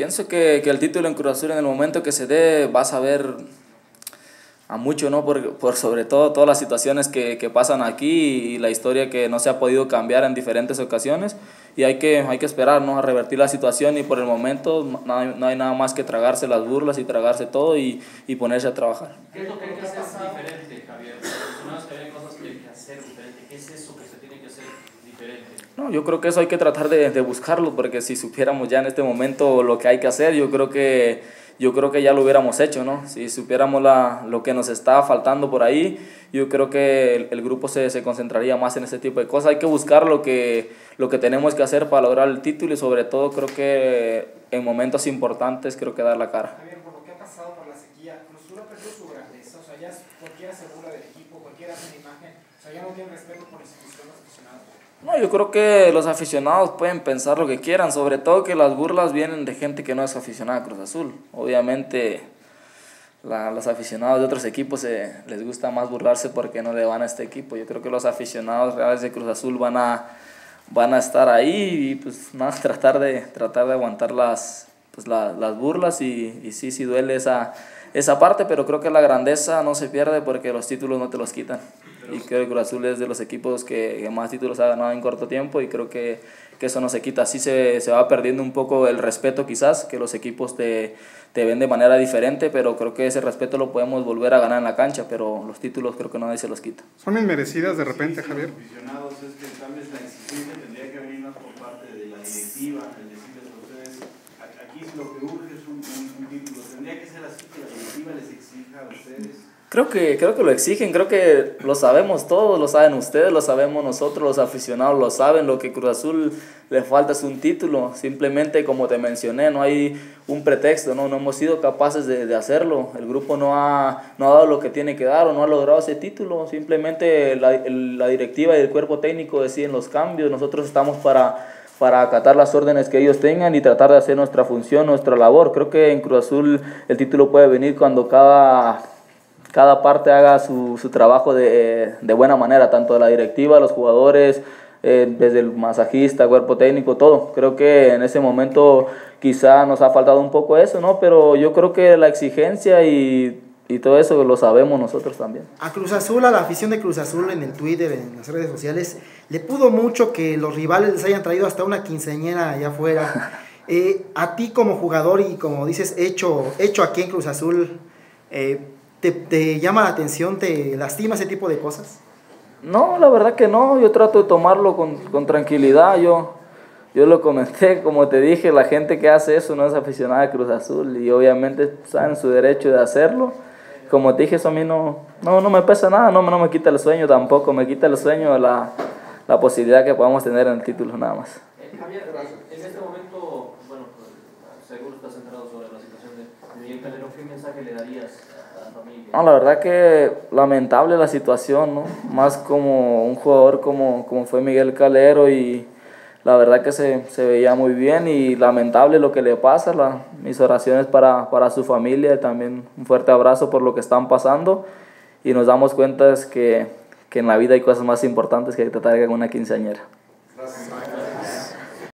Pienso que el título en Cruz Azul en el momento que se dé vas a ver a mucho, ¿no? Por sobre todo todas las situaciones que pasan aquí y la historia que no se ha podido cambiar en diferentes ocasiones, y hay que esperar, ¿no?, a revertir la situación, y por el momento no hay nada más que tragarse las burlas y tragarse todo y ponerse a trabajar. ¿Qué es lo que hay que hacer diferente, Javier? Hay cosas que hay que hacer diferente. ¿Qué es eso que se tiene que hacer diferente? No, yo creo que eso hay que tratar de buscarlo, porque si supiéramos ya en este momento lo que hay que hacer, yo creo que ya lo hubiéramos hecho, ¿no? Si supiéramos lo que nos está faltando por ahí, yo creo que el grupo se concentraría más en ese tipo de cosas. Hay que buscar lo que tenemos que hacer para lograr el título, y sobre todo creo que en momentos importantes creo que dar la cara. Javier, por lo que ha pasado por la sequía, Cruz Azul ha perdido su grandeza, o sea, ya cualquiera se burla del equipo, cualquiera hace la imagen, o sea, ya no tiene respeto por la institución de los aficionados. No, yo creo que los aficionados pueden pensar lo que quieran, sobre todo que las burlas vienen de gente que no es aficionada a Cruz Azul. Obviamente los aficionados de otros equipos les gusta más burlarse porque no le van a este equipo. Yo creo que los aficionados reales de Cruz Azul van a estar ahí y pues nada, tratar de aguantar las burlas, y sí duele esa parte, pero creo que la grandeza no se pierde porque los títulos no te los quitan. Y creo que Cruz Azul es de los equipos que más títulos ha ganado en corto tiempo, y creo que eso no se quita. Así se va perdiendo un poco el respeto, quizás, que los equipos te ven de manera diferente, pero creo que ese respeto lo podemos volver a ganar en la cancha, pero los títulos creo que nadie se los quita. ¿Son inmerecidas de repente, Javier? Los aficionados, es que tal vez la exigencia tendría que venir más por parte de la directiva, el decirles a ustedes, aquí lo que urge es un título. ¿Tendría que ser así, que la directiva les exija a ustedes? Creo que lo exigen, creo que lo sabemos todos, lo saben ustedes, lo sabemos nosotros, los aficionados lo saben. Lo que Cruz Azul le falta es un título. Simplemente, como te mencioné, no hay un pretexto, no hemos sido capaces de hacerlo. El grupo no ha dado lo que tiene que dar, o no ha logrado ese título. Simplemente la directiva y el cuerpo técnico deciden los cambios. Nosotros estamos para acatar las órdenes que ellos tengan y tratar de hacer nuestra función, nuestra labor. Creo que en Cruz Azul el título puede venir cuando cada parte haga su trabajo de buena manera, tanto de la directiva, los jugadores, desde el masajista, cuerpo técnico, todo. Creo que en ese momento quizá nos ha faltado un poco eso, ¿no? Pero yo creo que la exigencia y todo eso lo sabemos nosotros también. A Cruz Azul, a la afición de Cruz Azul en el Twitter, en las redes sociales, le pudo mucho que los rivales les hayan traído hasta una quinceañera allá afuera. A ti como jugador y como dices, hecho aquí en Cruz Azul, ¿Te llama la atención? ¿Te lastima ese tipo de cosas? No, la verdad que no. Yo trato de tomarlo con tranquilidad. Yo lo comenté, como te dije, la gente que hace eso no es aficionada a Cruz Azul, y obviamente está en su derecho de hacerlo. Como te dije, eso a mí no me pesa nada, no me quita el sueño tampoco. Me quita el sueño la posibilidad que podamos tener en el título, nada más. Javier, en este momento, bueno, seguro estás centrado sobre la situación de Miguel Calero. ¿Qué mensaje le darías? No, la verdad que lamentable la situación, ¿no? Más como un jugador como fue Miguel Calero, y la verdad que se veía muy bien, y lamentable lo que le pasa. Mis oraciones para su familia, y también un fuerte abrazo por lo que están pasando, y nos damos cuenta que en la vida hay cosas más importantes que tratar con una quinceañera.